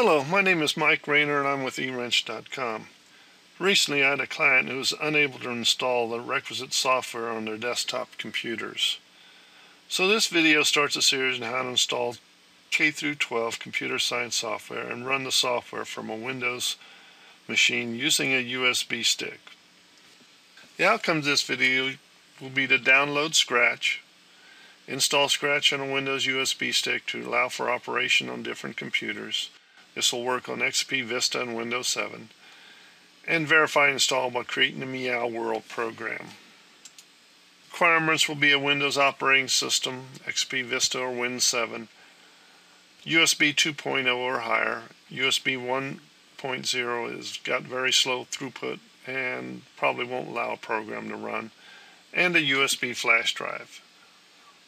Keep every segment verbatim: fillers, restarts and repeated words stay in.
Hello, my name is Mike Rayner and I'm with e wrench dot com. Recently I had a client who was unable to install the requisite software on their desktop computers. So this video starts a series on how to install K through twelve computer science software and run the software from a Windows machine using a U S B stick. The outcome of this video will be to download Scratch, install Scratch on a Windows U S B stick to allow for operation on different computers. This will work on X P, Vista, and Windows seven. And verify and install by creating the Meow World program. Requirements will be a Windows operating system, X P, Vista, or Win seven, U S B two point oh or higher. U S B one point oh has got very slow throughput and probably won't allow a program to run, and a U S B flash drive.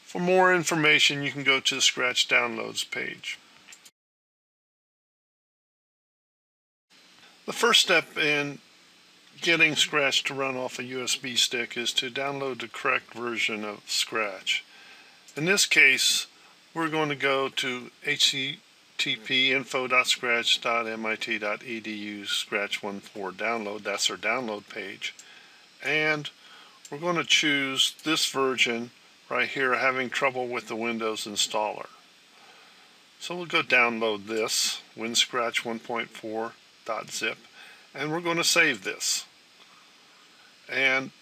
For more information, you can go to the Scratch Downloads page. The first step in getting Scratch to run off a U S B stick is to download the correct version of Scratch. In this case, we're going to go to h t t p info dot scratch dot m i t dot e d u Scratch one point four download. That's our download page. And we're going to choose this version right here, having trouble with the Windows installer. So we'll go download this, Win Scratch one point four. .zip, and we're going to save this, and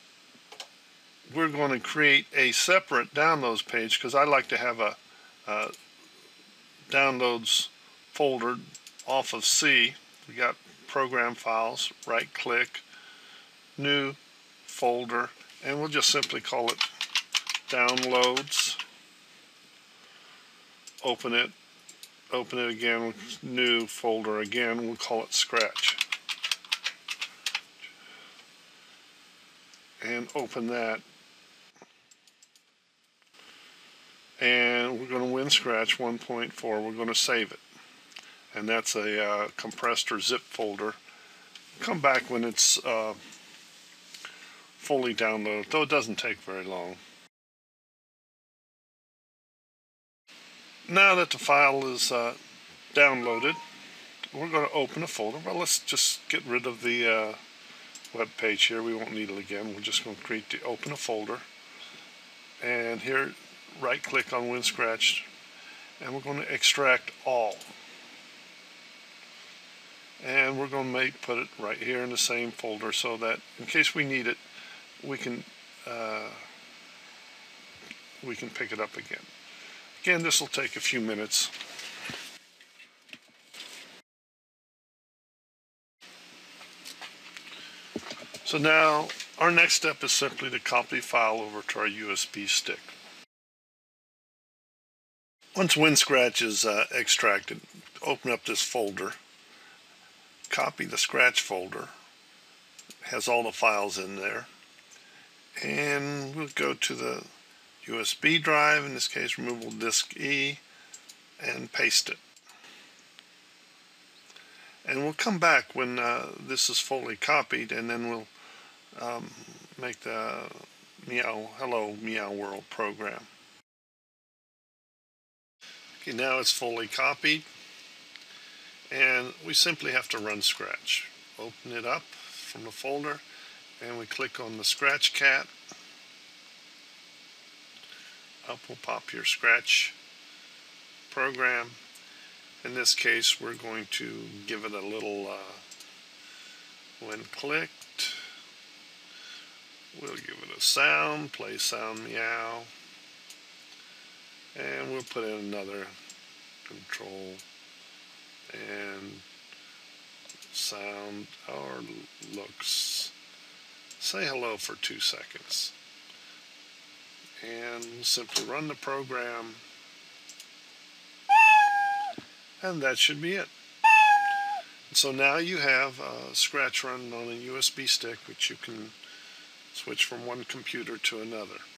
we're going to create a separate downloads page because I like to have a uh, downloads folder off of C. We got program files, right click, new folder, and we'll just simply call it downloads, open it open it again, new folder again, we'll call it Scratch, and open that, and we're going to Win Scratch one point four, we're going to save it, and that's a uh, compressed or zip folder. Come back when it's uh, fully downloaded, though it doesn't take very long. Now that the file is uh, downloaded, we're going to open a folder. Well, let's just get rid of the uh, web page here. We won't need it again. We're just going to create the open a folder. And here, right click on Win Scratch, and we're going to extract all. And we're going to make, put it right here in the same folder so that in case we need it, we can uh, we can pick it up again. Again, this will take a few minutes. So now our next step is simply to copy the file over to our U S B stick. Once Win Scratch is uh, extracted, open up this folder, copy the Scratch folder, it has all the files in there, and we'll go to the U S B drive, in this case removable disk E, and paste it. And we'll come back when uh, this is fully copied, and then we'll um, make the Meow, Hello Meow World program. Okay, now it's fully copied, and we simply have to run Scratch. Open it up from the folder, and we click on the Scratch cat. Up will pop your Scratch program. In this case, we're going to give it a little uh, when clicked, we'll give it a sound, play sound meow, and we'll put in another control and sound or looks. Say hello for two seconds. And simply run the program, and that should be it. So now you have uh, Scratch running on a U S B stick, which you can switch from one computer to another.